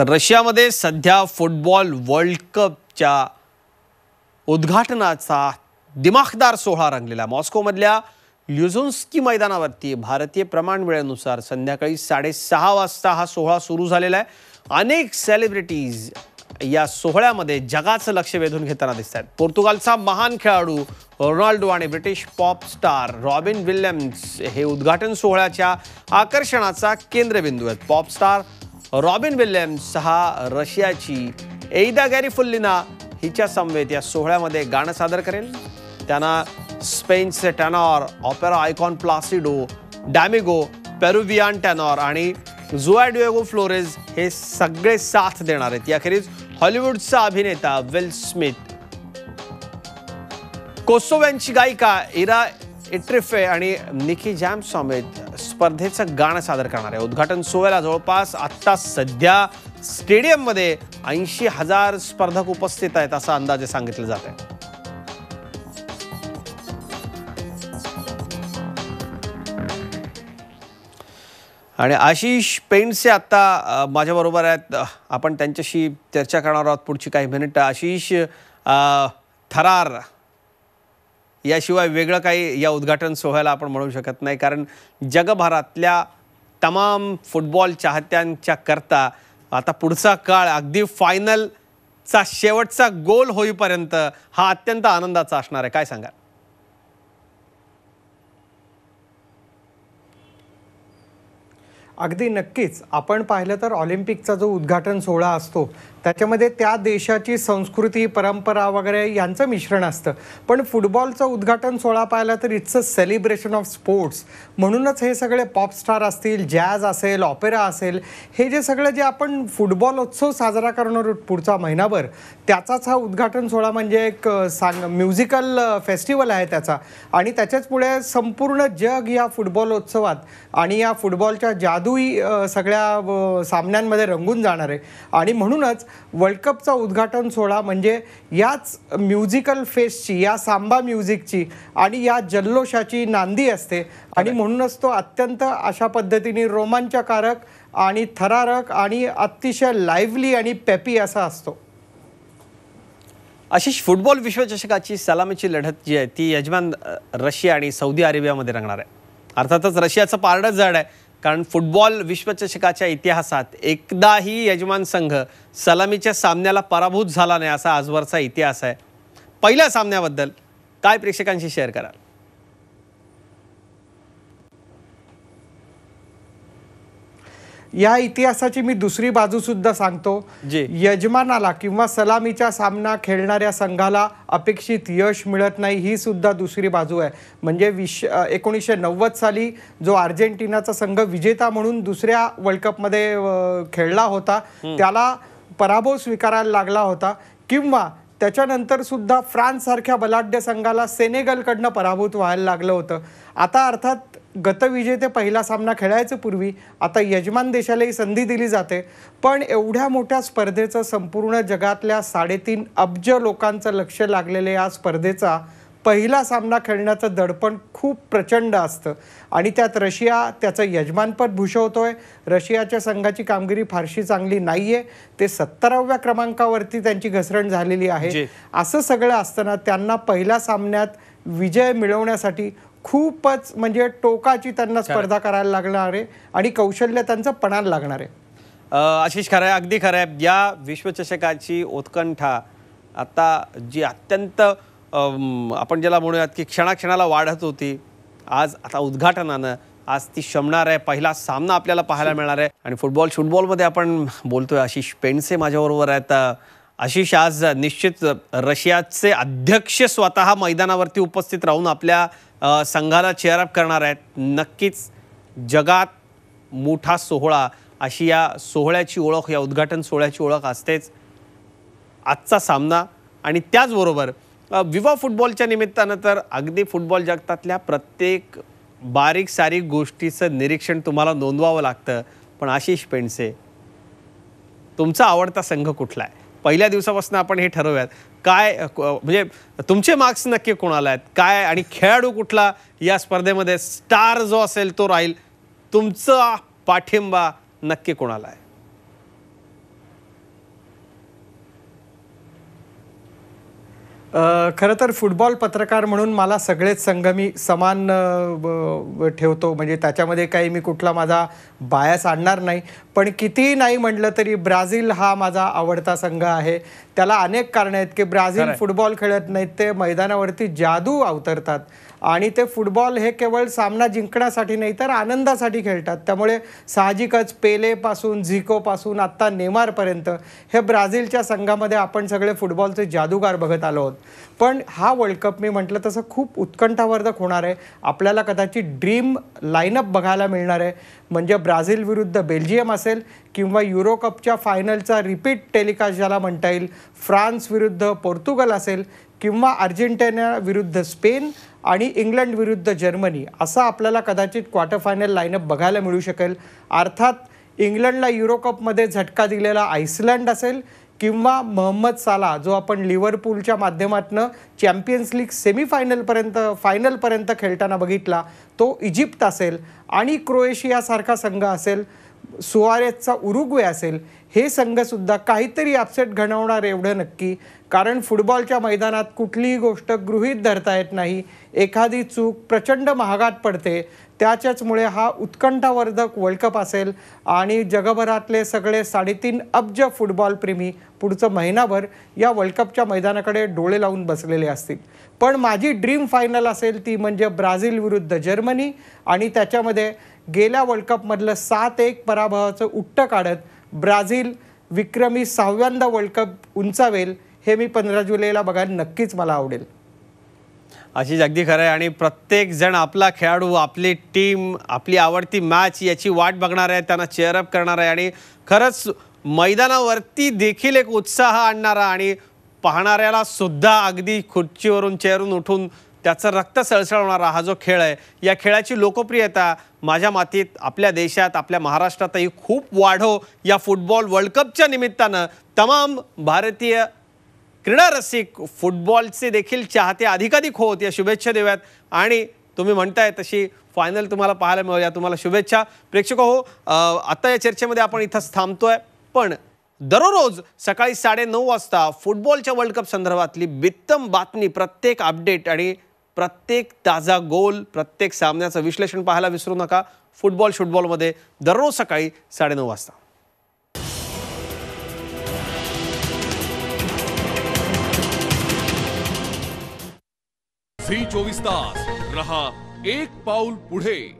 तर रशियामध्ये सध्या football world कपच्या उद्घाटनाचा दिमाखदार सोहळा रंगलेला। मॉस्कोमधल्या ल्युझन्स्की मैदानावरती भारतीय प्रमाण वेळेनुसार संध्याकाळी 6:30 वाजता हा सोहळा सुरू झालेला आहे। अनेक सेलिब्रिटीज या सोहळ्यामध्ये जगाचं लक्ष वेधून घेताना दिसतात। पोर्तुगालचा महान खेळाडू रोनाल्डो आणि British pop star Robin Williams हे उद्घाटन सोहळ्याच्या आकर्षणाचा केंद्रबिंदू आहेत। पॉप स्टार रॉबिन विल्यम्स हा रशियाची एइदा गॅरिफुल्लिना हिच्या समवेत या सोहळ्यामध्ये गाणं सादर करेल। त्यांना स्पेनचे tenor opera icon Placido Domingo, Peruvian tenor आणि जुआ फ्लोरेस हे सगळे साथ देणार आहेत। याखेरीज हॉलिवूडचा अभिनेता विल स्मिथ, कोसोव्यांची गायिका इरा इट्रिफे आणि निकी जॅम समेत स्पर्धेचं गाणं सादर करणार आहे। उद्घाटन सोहळ्याला जवळपास आत्ता सध्या स्टेडियममध्ये 80,000 स्पर्धक उपस्थित आहेत असा अंदाजे सांगितलं जात आहे। आणि आशिष पेंट्स आता माझ्याबरोबर आहेत, आपण त्यांच्याशी चर्चा करणार आहोत पुढची काही मिनिट। आशिष, थरार याशिवाय वेगळं काही या उद्घाटन सोहळ्याला आपण म्हणू शकत नाही, कारण जगभरातल्या तमाम फुटबॉल चाहत्यांच्या करता आता पुढचा काळ अगदी फायनलचा शेवटचा गोल होईपर्यंत हा अत्यंत आनंदाचा असणार आहे। काय सांगाल? अगदी नक्कीच आपण पाहिलं तर ऑलिम्पिकचा जो उद्घाटन सोहळा असतो त्याच्यामध्ये त्या देशाची संस्कृती परंपरा वगैरे यांचं मिश्रण असतं, पण फुटबॉलचं उद्घाटन सोहळा पाहिला तर it's a celebration of sports. म्हणूनच हे सगळे पॉप स्टार असतील, जॅज असेल, ऑपेरा असेल, हे जे सगळं जे आपण फुटबॉलोत्सव साजरा करणार आहोत पुढचा महिनाभर, त्याचाच हा उद्घाटन सोहळा म्हणजे एक म्युझिकल फेस्टिवल आहे त्याचा। आणि त्याच्याच पुढे संपूर्ण जग या फुटबॉलोत्सवात आणि या फुटबॉलच्या जादुई सगळ्या सामन्यांमध्ये रंगून जाणार आहे। आणि म्हणूनच वर्ल्ड कपचा उद्घाटन सोहळा म्हणजे याच म्युझिकल फेस्टची, या सांबा म्युझिकची आणि या जल्लोषाची नांदी असते। आणि म्हणूनच तो अत्यंत अशा पद्धतीने रोमांचकारक आणि थरारक आणि अतिशय लाईव्हली आणि पेपी असा असतो। आशिष, फुटबॉल विश्वचषकाची सलामीची लढत जी आहे ती यजमान रशिया आणि सौदी अरेबियामध्ये रंगणार आहे। अर्थातच रशियाचं पारडं जड आहे, कारण फुटबॉल विश्वचषकाच्या इतिहासात एकदाही यजमान संघ सलामीच्या सामन्याला पराभूत झाला नाही असा आजवरचा इतिहास आहे। पहिल्या सामन्याबद्दल काय प्रेक्षकांशी शेअर कराल? या इतिहासाची मी दुसरी बाजूसुद्धा सांगतो। यजमानाला किंवा सलामीचा सामना खेळणाऱ्या संघाला अपेक्षित यश मिळत नाही, ही सुद्धा दुसरी बाजू आहे। म्हणजे 1990 साली जो अर्जेंटिनाचा संघ विजेता म्हणून दुसऱ्या वर्ल्ड कपमध्ये खेळला होता त्याला पराभव स्वीकारायला लागला होता, किंवा त्याच्यानंतर सुद्धा फ्रान्ससारख्या बलाढ्य संघाला सेनेगलकडनं पराभूत व्हायला लागलं होतं। आता अर्थात गतविजेते पहिला सामना खेळायच्या पूर्वी आता यजमान देशाला ही संधी दिली जाते, पण एवढ्या मोठ्या स्पर्धेचं संपूर्ण जगातल्या 3.5 अब्ज लोकांचं लक्ष लागलेले या स्पर्धेचा पहिला सामना खेळण्याचं दडपण खूप प्रचंड असतं। आणि त्यात रशिया त्याचं यजमानपद भूषवतोय। रशियाच्या संघाची कामगिरी फारशी चांगली नाही आहे, ते 17व्या क्रमांकावरती त्यांची घसरण झालेली आहे। असं सगळं असताना त्यांना पहिल्या सामन्यात विजय मिळवण्यासाठी खूपच म्हणजे टोकाची त्यांना स्पर्धा करायला लागणार आहे आणि कौशल्य त्यांचं पणाला लागणार आहे। आशिष, खरं आहे, अगदी खरं आहे। या विश्वचषकाची उत्कंठा आता जी अत्यंत आपण ज्याला म्हणूयात की क्षणाक्षणाला वाढत होती, आज आता उद्घाटनानं आज ती शमणार आहे। पहिला सामना आपल्याला पाहायला मिळणार आहे। आणि फुटबॉलमध्ये आपण बोलतोय, आशिष पेंडसे माझ्याबरोबर आहेत। आशिष, आज निश्चित रशियाचे अध्यक्ष स्वतः मैदानावरती उपस्थित राहून आपल्या संघाला चेअरअप करणार आहेत। नक्कीच जगात मोठा सोहळा अशी या सोहळ्याची ओळख, या उद्घाटन सोहळ्याची ओळख असतेच। आजचा सामना आणि त्याचबरोबर विवा फुटबॉलच्या निमित्तानं तर अगदी फुटबॉल जगतातल्या प्रत्येक बारीक सारीक गोष्टीचं निरीक्षण तुम्हाला नोंदवावं लागतं। पण आशिष पेंडसे, तुमचा आवडता संघ कुठला आहे? पहिल्या दिवसापासून आपण हे ठरवूयात, काय म्हणजे तुमचे मार्क्स नक्की कोणाला आहेत, काय आणि खेळाडू कुठला या स्पर्धेमध्ये स्टार जो असेल तो राहील, तुमचा पाठिंबा नक्की कोणाला आहे? खरं तर फुटबॉल पत्रकार म्हणून मला सगळेच संघ मी समान ठेवतो, म्हणजे त्याच्यामध्ये काही मी कुठला माझा बायस आणणार नाही. पण कितीही नाही म्हटलं तरी ब्राझील हा माझा आवडता संघ आहे. त्याला अनेक कारणं आहेत की ब्राझील फुटबॉल खेळत नाहीत, ते मैदानावरती जादू अवतरतात आणि ते फुटबॉल हे केवळ सामना जिंकण्यासाठी नाही तर आनंदासाठी खेळतात. त्यामुळे साहजिकच पेलेपासून, झिकोपासून आत्ता नेमारपर्यंत हे ब्राझीलच्या संघामध्ये आपण सगळे फुटबॉलचे जादूगार बघत आलो आहोत. पण हा वर्ल्ड कप मी म्हटलं तसं खूप उत्कंठावर्धक होणार आहे. आपल्याला कदाचित ड्रीम लाईनअप बघायला मिळणार आहे, म्हणजे ब्राझील विरुद्ध बेल्जियम असेल किंवा युरो कपच्या फायनलचा रिपीट टेलिकास्ट ज्याला म्हणता येईल, फ्रान्स विरुद्ध पोर्तुगल असेल किंवा अर्जेंटिना विरुद्ध स्पेन आणि इंग्लंड विरुद्ध जर्मनी असा आपल्याला कदाचित क्वार्टर फायनल लाईनअप बघायला मिळू शकेल. अर्थात इंग्लंडला युरो कपमध्ये झटका दिलेला आइसलँड असेल किंवा मोहम्मद साला जो आपण लिव्हरपूलच्या माध्यमातून चॅम्पियन्स लीग सेमीफायनलपर्यंत फायनलपर्यंत खेळताना बघितला तो इजिप्त असेल आणि क्रोएशियासारखा संघ असेल, सुआरेसचा उरुग्वे असेल. हे संघसुद्धा काहीतरी अपसेट घडवणार एवढं नक्की, कारण फुटबॉलच्या मैदानात कुठलीही गोष्ट गृहीत धरता येत नाही, एखादी चूक प्रचंड महागात पडते. त्याच्याचमुळे हा उत्कंठावर्धक वर्ल्ड कप असेल आणि जगभरातले सगळे 3.5 अब्ज फुटबॉलप्रेमी पुढचं महिनाभर या वर्ल्ड कपच्या मैदानाकडे डोळे लावून बसलेले असतील. पण माझी ड्रीम फायनल असेल ती म्हणजे ब्राझील विरुद्ध जर्मनी आणि त्याच्यामध्ये गेल्या वर्ल्ड कपमधलं 7-1 पराभवाचं उट्ट काढत ब्राझील विक्रमी 6व्यांदा वर्ल्ड कप उंचावेल. हे मी 15 जुलैला बघायला नक्कीच मला आवडेल. आशिष, अगदी खरं आहे आणि प्रत्येक जण आपला खेळाडू, आपली टीम, आपली आवडती मॅच याची वाट बघणार आहे, त्यांना चेअरअप करणार आहे आणि खरंच मैदानावरती देखील एक उत्साह आणणारा आणि पाहणाऱ्याला सुद्धा अगदी खुर्चीवरून चेअरून उठून त्याचं रक्त सळसळवणारा हा जो खेळ आहे, या खेळाची लोकप्रियता माझ्या मातीत, आपल्या देशात, आपल्या महाराष्ट्रातही खूप वाढो. या फुटबॉल वर्ल्ड कपच्या निमित्तानं तमाम भारतीय क्रीडा रसिक, फुटबॉलचे देखील चाहते अधिकाधिक होत या शुभेच्छा देऊयात आणि तुम्ही म्हणताय तशी फायनल तुम्हाला पाहायला मिळेल, या तुम्हाला शुभेच्छा. प्रेक्षक हो, आता या चर्चेमध्ये आपण इथंच थांबतोय, पण दररोज सकाळी 9:30 वाजता फुटबॉलच्या वर्ल्ड कप संदर्भातली बित्तम बातमी, प्रत्येक अपडेट आणि प्रत्येक ताजा गोल, प्रत्येक सामन्याचं विश्लेषण पाहायला विसरू नका. फुटबॉल शूटबॉलमध्ये दररोज सकाळी 9:30 वाजता. Zee 24 तास रहा एक पाऊल पुढे.